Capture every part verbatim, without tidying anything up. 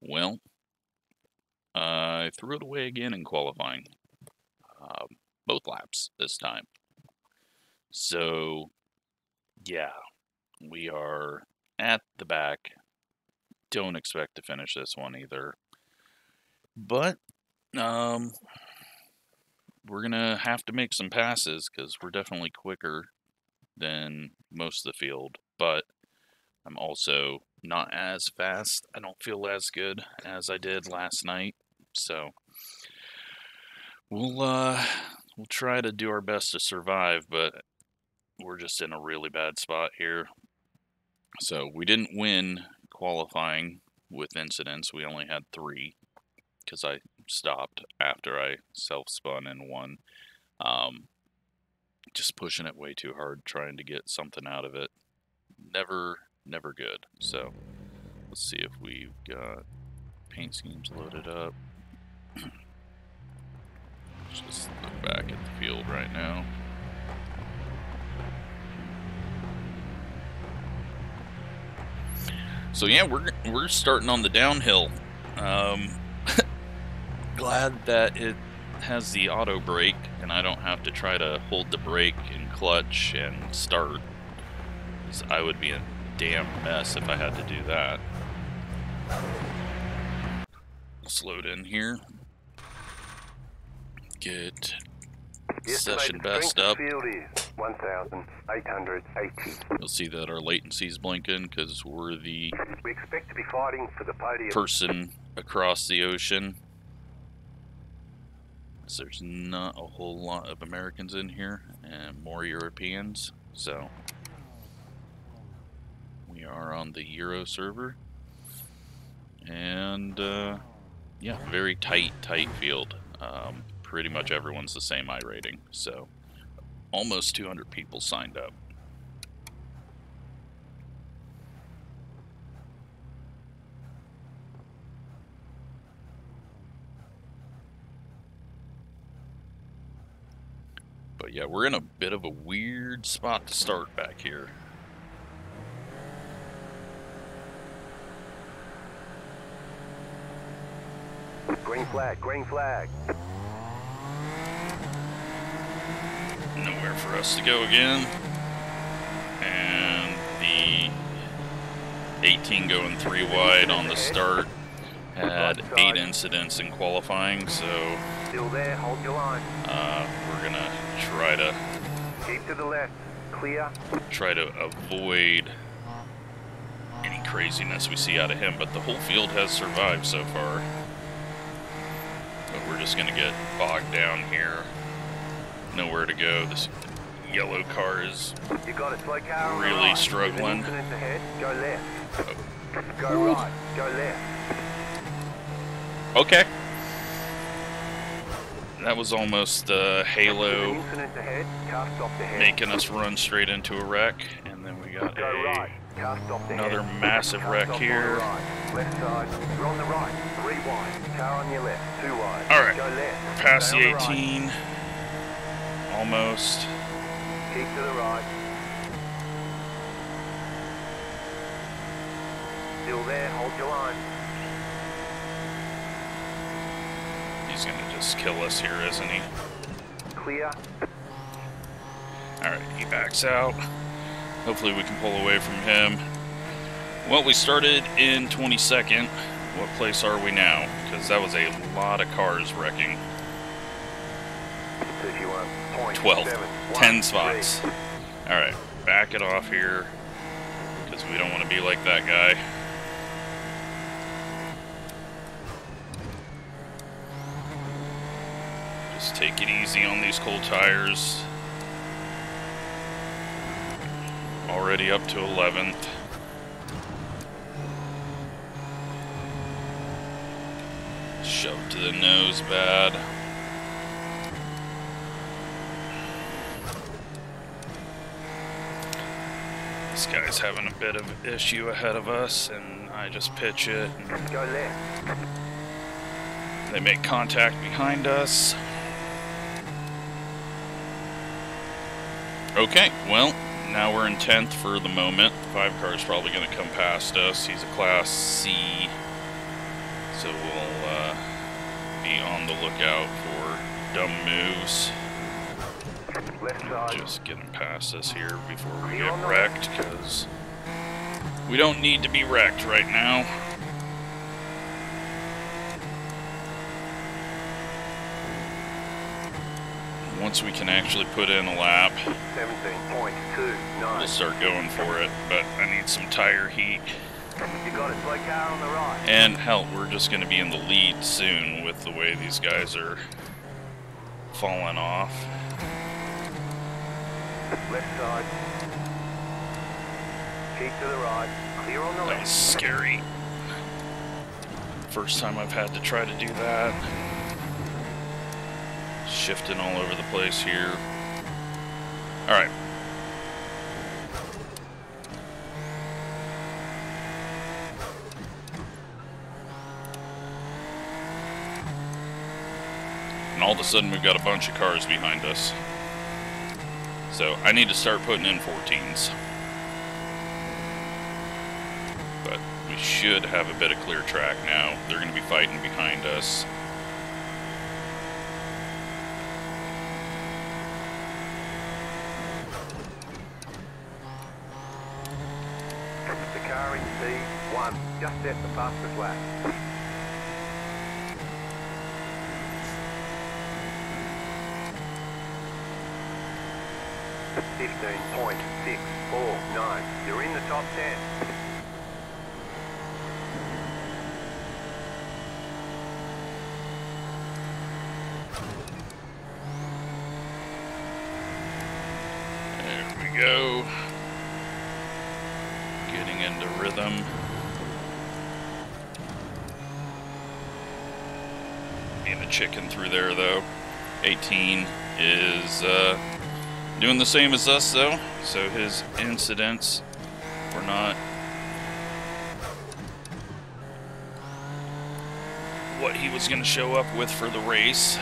Well, uh, I threw it away again in qualifying. Uh, both laps this time. So, yeah, we are at the back. Don't expect to finish this one either. But, um, we're going to have to make some passes because we're definitely quicker than most of the field. But I'm also not as fast. I don't feel as good as I did last night. So, we'll, uh, we'll try to do our best to survive, but we're just in a really bad spot here. So, we didn't win qualifying with incidents. We only had three, because I stopped after I self-spun and won. Um, just pushing it way too hard, trying to get something out of it. Never, never good. So, let's see if we've got paint schemes loaded up. Just look back at the field right now. So yeah, we're we're starting on the downhill. Um, glad that it has the auto brake, and I don't have to try to hold the brake and clutch and start. Because I would be a damn mess if I had to do that. Let's load in here. Get session best up. You'll see that our latency's blinking because we're the we expect to be fighting for the podium. Person across the ocean. So there's not a whole lot of Americans in here and more Europeans. So we are on the Euro server. And uh, yeah, very tight, tight field. Um, Pretty much everyone's the same I rating, so almost two hundred people signed up. But yeah, we're in a bit of a weird spot to start back here. Green flag, green flag. Nowhere for us to go again, and the eighteen going three wide on the start had eight incidents in qualifying, so still there, hold your line. Uh, we're gonna try to keep to the left, clear. Try to avoid any craziness we see out of him, but the whole field has survived so far. But we're just gonna get bogged down here. Nowhere to go. This yellow car is you got a slow car really struggling. Ahead, go left. Oh. Go right. Go left. Okay. That was almost uh, Halo ahead, cast off the head. Making us run straight into a wreck, and then we got go a, right. Cast off the another head. Massive cast wreck here. Right. Left side. We're on the right. Three wide. Car on your left. Two wide. All right. Go left. Past the eighteen. Right. Almost. Keep to the right. Still there, hold your line. He's gonna just kill us here, isn't he? Clear. Alright, he backs out. Hopefully we can pull away from him. Well, we started in twenty-second. What place are we now? Because that was a lot of cars wrecking. twelve, ten spots. Alright, back it off here, because we don't want to be like that guy. Just take it easy on these cold tires. Already up to eleventh. Shoved to the nose bad. This guy's having a bit of issue ahead of us, and I just pitch it. And go left. They make contact behind us. Okay, well, now we're in tenth for the moment. Five car's probably going to come past us. He's a Class C So we'll uh, be on the lookout for dumb moves. Just getting past this here before we get wrecked, because we don't need to be wrecked right now. Once we can actually put in a lap, we'll start going for it, but I need some tire heat. You got it, play car on the right. And hell, we're just going to be in the lead soon with the way these guys are falling off. Left side. Heat to the right. Clear on the left. That was scary. First time I've had to try to do that. Shifting all over the place here. Alright. And all of a sudden we've got a bunch of cars behind us. So I need to start putting in fourteens. But we should have a bit of clear track now. They're going to be fighting behind us. The car in C one, just at the fastest lap. fifteen point six four nine. You're in the top ten. There we go. Getting into rhythm. Being a chicken through there though. eighteen is uh doing the same as us though, so his incidents were not what he was going to show up with for the race.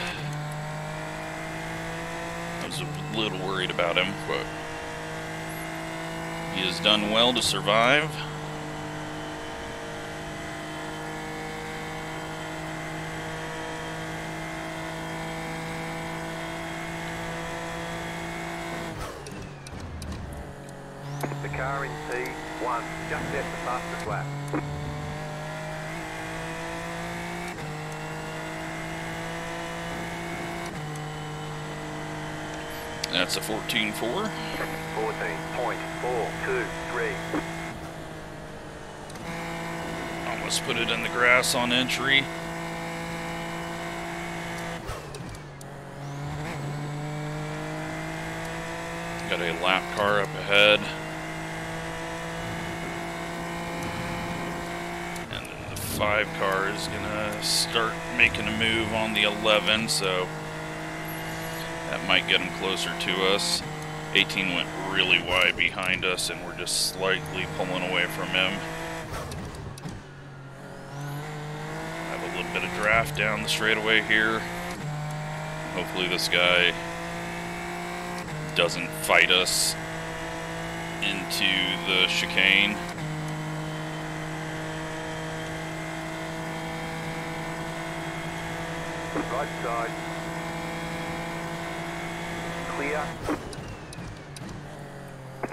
I was a little worried about him, but he has done well to survive. Car in C one, just at the fastest lap. That's a fourteen four. fourteen point four two three. Almost put it in the grass on entry. Got a lap car up ahead. Five car is gonna start making a move on the eleven, so that might get them closer to us. eighteen went really wide behind us, and we're just slightly pulling away from him. Have a little bit of draft down the straightaway here. Hopefully this guy doesn't fight us into the chicane. Right side. Clear.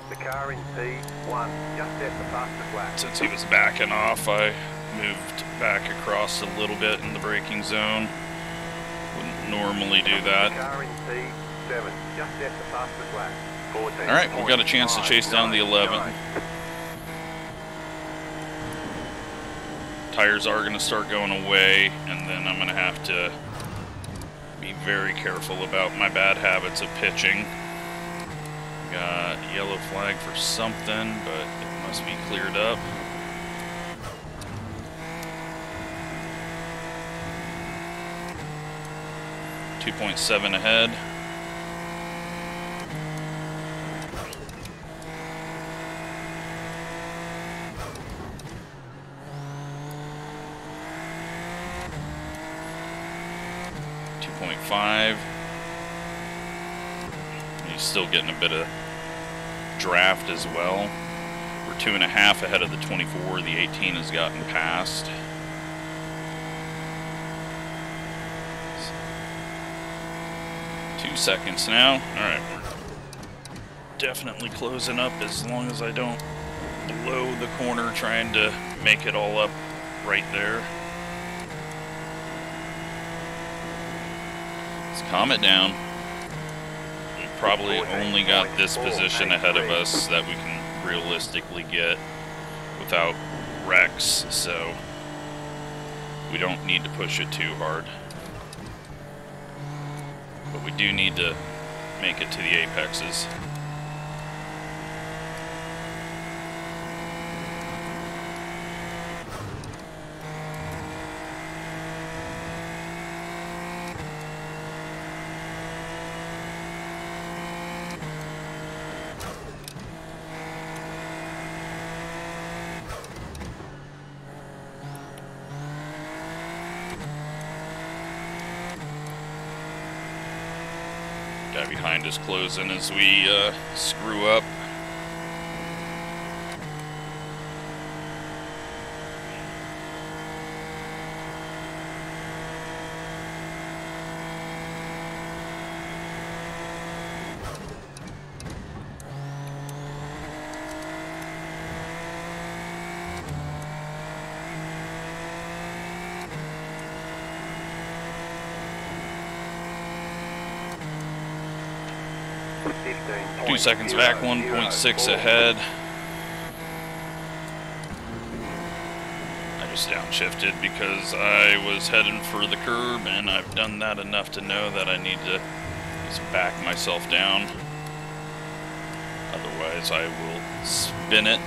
The car in C one, just at the fastest lap. Since he was backing off, I moved back across a little bit in the braking zone. Wouldn't normally do that. The car in C seven, just at the fastest lap. Alright, we've got a chance to chase down the eleven. Tires are going to start going away, and then I'm going to have to be very careful about my bad habits of pitching. Got a yellow flag for something, but it must be cleared up. two point seven ahead. two point five. He's still getting a bit of draft as well. We're two and a half ahead of the twenty-four. The eighteen has gotten past. two seconds now. Alright, we're definitely closing up as long as I don't blow the corner trying to make it all up right there. Let's calm it down. We probably only got this position ahead of us that we can realistically get without wrecks, so we don't need to push it too hard. But we do need to make it to the apexes. Guy behind is closing as we uh, screw up. Two seconds back, one point six ahead. I just downshifted because I was heading for the curb, and I've done that enough to know that I need to just back myself down. Otherwise, I will spin it.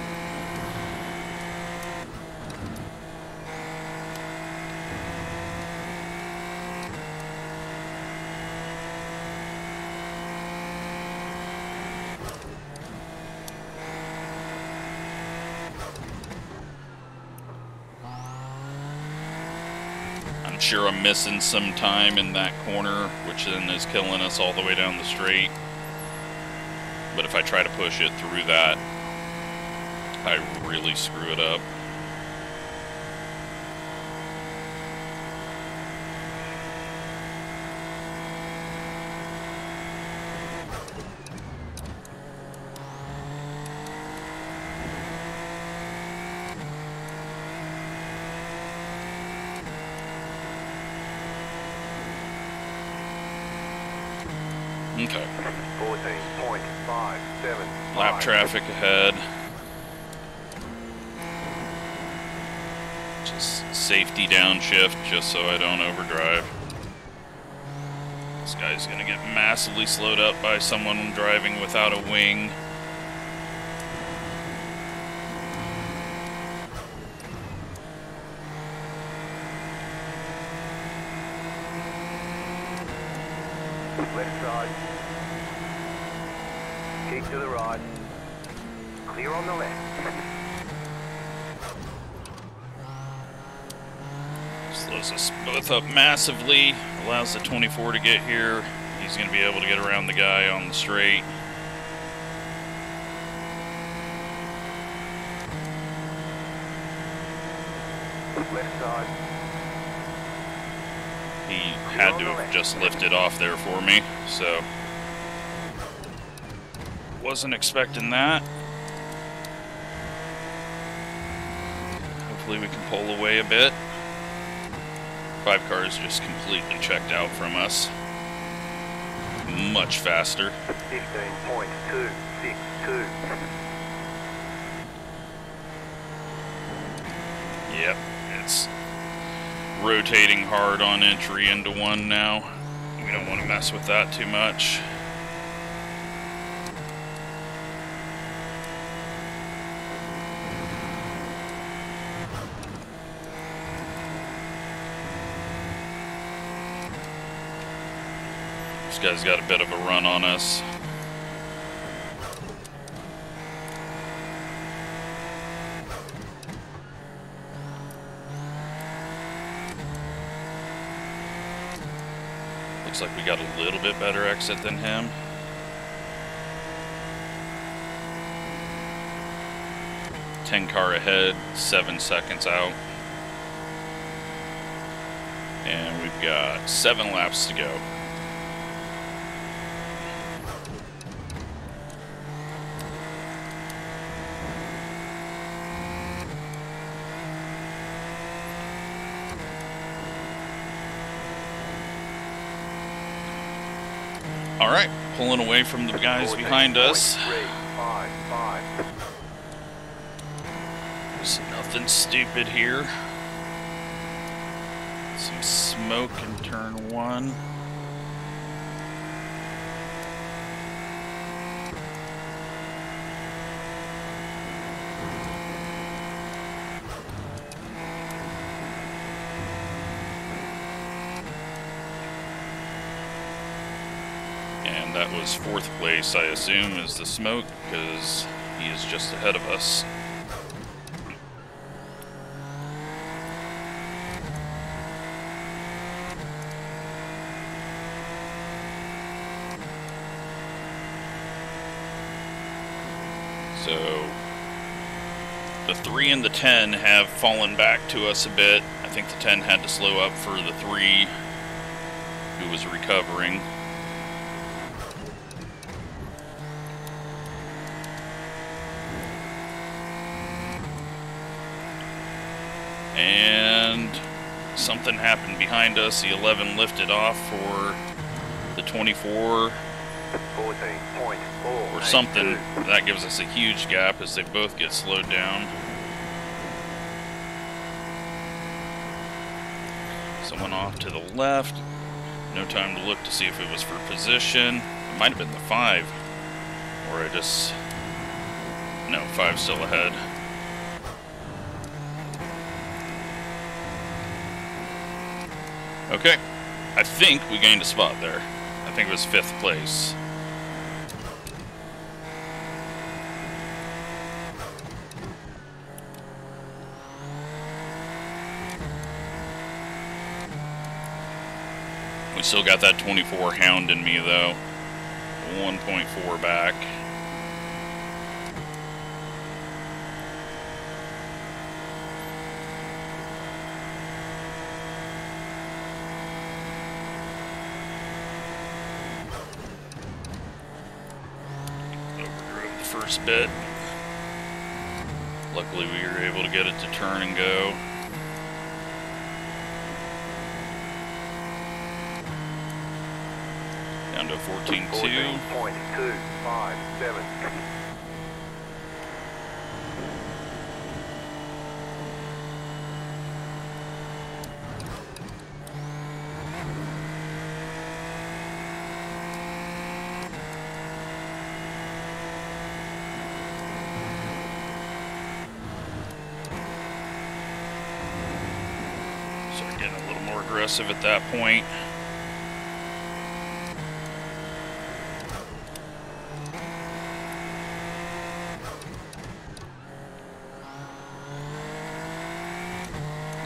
I'm sure I'm missing some time in that corner, which then is killing us all the way down the straight. But if I try to push it through that, I really screw it up. Okay. Lap traffic ahead. Just safety downshift just so I don't overdrive. This guy's gonna get massively slowed up by someone driving without a wing. Left side. Kick to the right. Clear on the left. Slows us both up massively. Allows the twenty-four to get here. He's going to be able to get around the guy on the straight. Left side. He had to have just lifted off there for me, so wasn't expecting that. Hopefully we can pull away a bit. Five cars just completely checked out from us. Much faster. fifteen point two six two. Yep, it's rotating hard on entry into one now. We don't want to mess with that too much. This guy's got a bit of a run on us. Looks like we got a little bit better exit than him. ten car ahead, seven seconds out. And we've got seven laps to go. All right, pulling away from the guys behind us. There's nothing stupid here. Some smoke in turn one. That was fourth place, I assume, is the smoke, because he is just ahead of us. So, the three and the ten have fallen back to us a bit. I think the ten had to slow up for the three who was recovering. And something happened behind us. The eleven lifted off for the twenty-four or something. That gives us a huge gap as they both get slowed down. Someone off to the left. No time to look to see if it was for position. It might have been the five. Or I just... No, five's still ahead. Okay, I think we gained a spot there. I think it was fifth place. We still got that twenty-four hound in me though. one point four back. First bit. Luckily we were able to get it to turn and go. Down to fourteen point two. Aggressive at that point.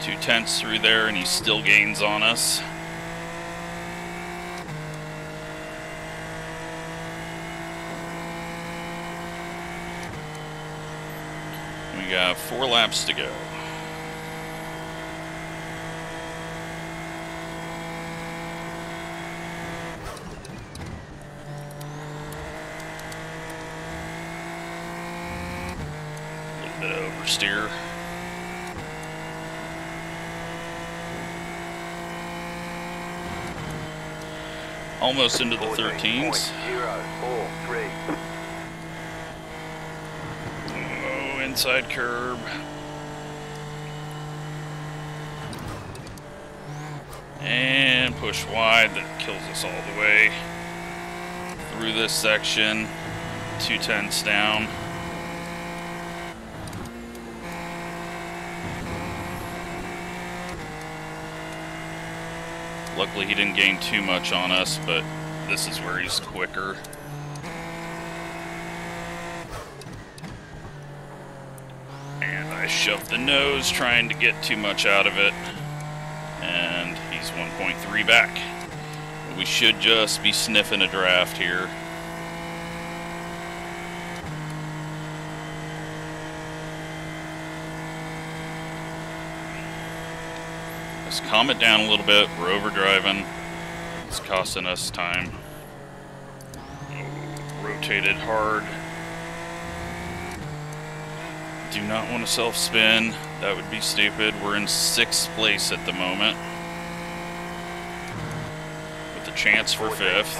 Two tenths through there and he still gains on us. We got four laps to go. Steer. Almost into the thirteens. Oh, inside curb. And push wide, that kills us all the way. Through this section, two tenths down. Luckily he didn't gain too much on us, but this is where he's quicker. And I shoved the nose trying to get too much out of it. And he's one point three back. We should just be sniffing a draft here. Let's calm it down a little bit. We're overdriving. It's costing us time. Rotated hard. Do not want to self-spin. That would be stupid. We're in sixth place at the moment. With a chance for fifth.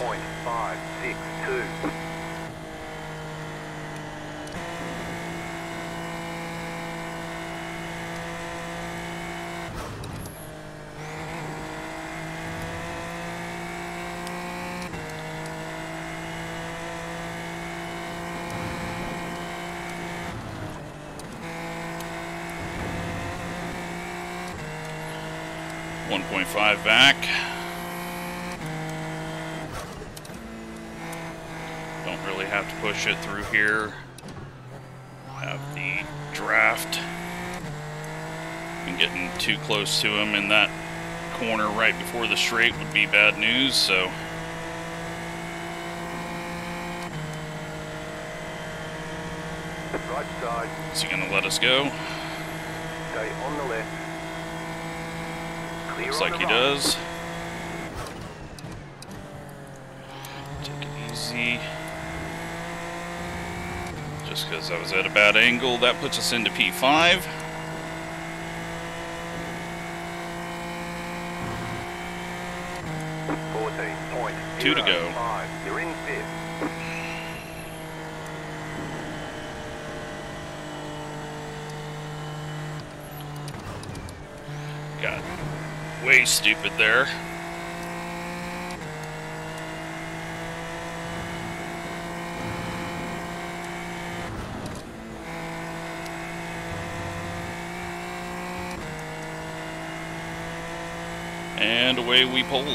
one point five back. Don't really have to push it through here. Have the draft. And getting too close to him in that corner right before the straight would be bad news, so. Right side. Is he going to let us go? Stay on the left. Looks like he does. Take it easy. Just because I was at a bad angle, that puts us into P five. Two to go. You're in fifth. Way stupid there. And away we pulled.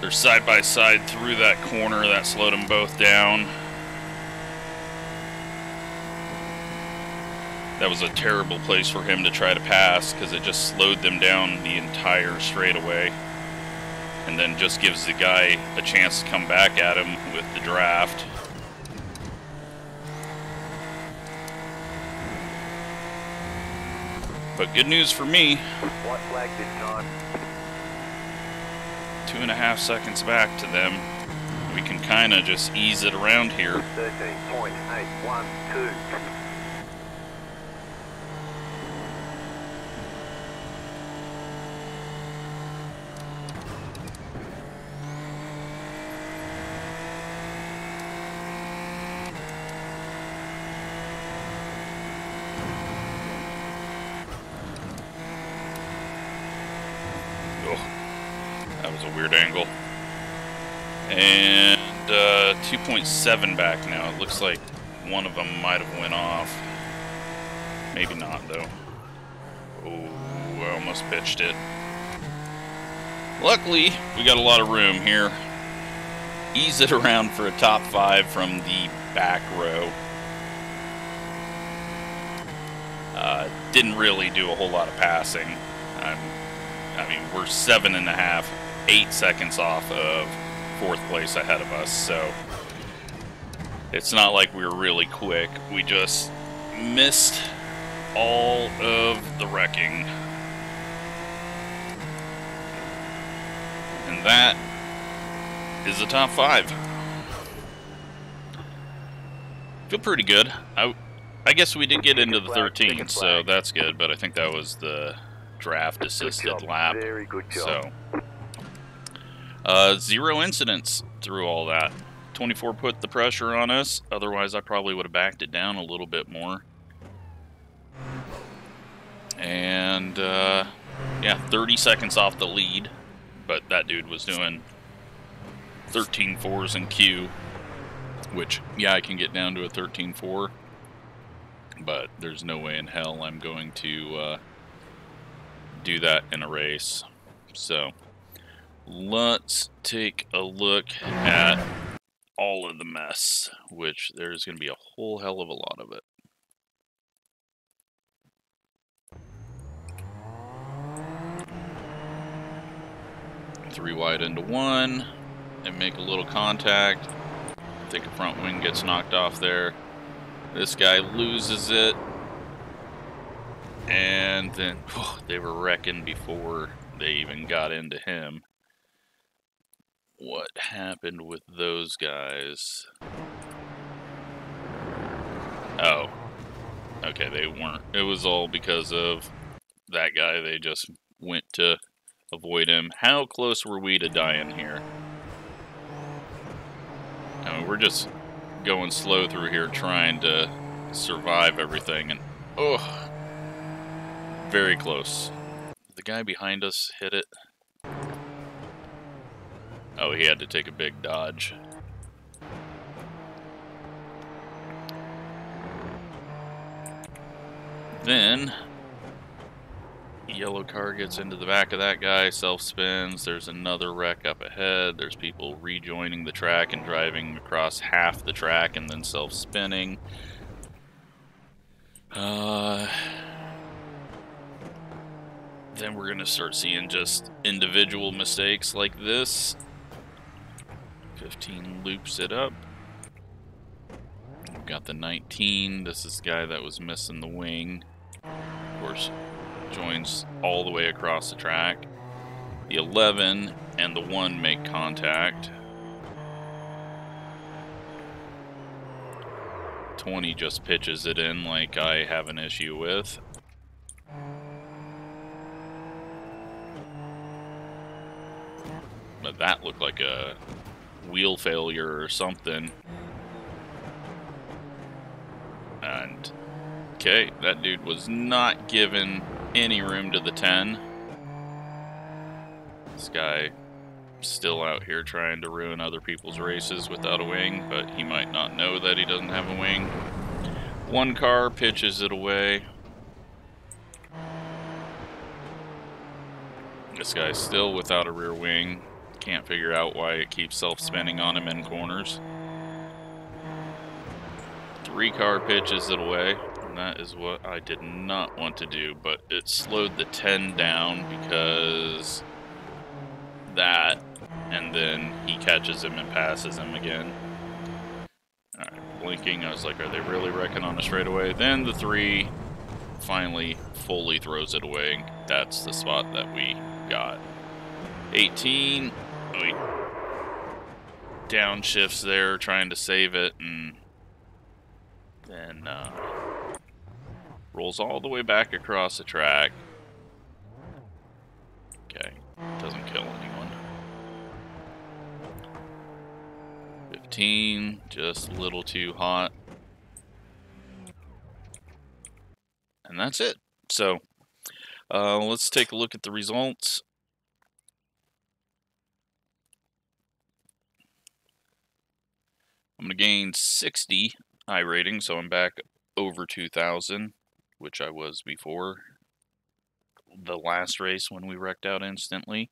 They're side by side through that corner. That slowed them both down. That was a terrible place for him to try to pass because it just slowed them down the entire straightaway. And then just gives the guy a chance to come back at him with the draft. But good news for me. What flag did John? Two and a half seconds back to them. We can kind of just ease it around here. thirteen point eight one two. Seven back now. It looks like one of them might have went off. Maybe not though. Oh, I almost pitched it. Luckily, we got a lot of room here. Ease it around for a top five from the back row. Uh, didn't really do a whole lot of passing. I'm, I mean, we're seven and a half, eight seconds off of fourth place ahead of us, so. It's not like we were really quick. We just missed all of the wrecking. And that is the top five. Feel pretty good. I, I guess we did get into the thirteenth, so that's good, but I think that was the draft assisted lap. Very good job. So, uh, zero incidents through all that. twenty-four put the pressure on us, otherwise I probably would have backed it down a little bit more. And, uh, yeah, thirty seconds off the lead, but that dude was doing thirteen fours in Q, which, yeah, I can get down to a thirteen four, but there's no way in hell I'm going to uh, do that in a race. So, let's take a look at all of the mess, which there's going to be a whole hell of a lot of it. Three wide into one, and make a little contact. I think a front wing gets knocked off there. This guy loses it, and then oh, they were wrecking before they even got into him. What happened with those guys? Oh. Okay, they weren't. It was all because of that guy. They just went to avoid him. How close were we to dying here? I mean, we're just going slow through here trying to survive everything. And, oh, very close. The guy behind us hit it. Oh, he had to take a big dodge. Then, yellow car gets into the back of that guy, self-spins, there's another wreck up ahead, there's people rejoining the track and driving across half the track and then self-spinning. Uh, then we're going to start seeing just individual mistakes like this. fifteen loops it up. We've got the nineteen, this is the guy that was missing the wing. Of course, joins all the way across the track. The eleven and the one make contact. twenty just pitches it in like I have an issue with. But that looked like a wheel failure or something. And, okay, that dude was not giving any room to the ten. This guy still out here trying to ruin other people's races without a wing, but he might not know that he doesn't have a wing. One car pitches it away. This guy's still without a rear wing. Can't figure out why it keeps self-spinning on him in corners. Three car pitches it away, and that is what I did not want to do, but it slowed the ten down because that, and then he catches him and passes him again. Alright, blinking, I was like, are they really wrecking on us right away? Then the three finally fully throws it away. That's the spot that we got. eighteen, we downshifts there, trying to save it, and then uh, rolls all the way back across the track. Okay, doesn't kill anyone. fifteen, just a little too hot. And that's it. So, uh, let's take a look at the results. I'm going to gain sixty. High rating, so I'm back over two thousand, which I was before the last race when we wrecked out instantly.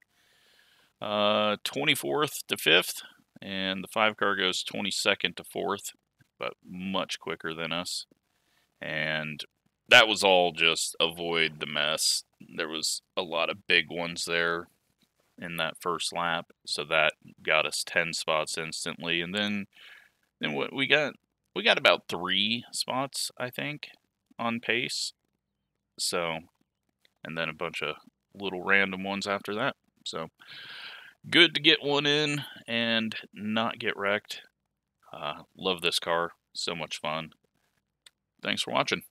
Uh, twenty-fourth to fifth, and the five car goes twenty-second to fourth, but much quicker than us. And that was all just avoid the mess. There was a lot of big ones there in that first lap, so that got us ten spots instantly. And then, then what we got... We got about three spots, I think, on pace. So, and then a bunch of little random ones after that. So, good to get one in and not get wrecked. Uh, love this car. So much fun. Thanks for watching.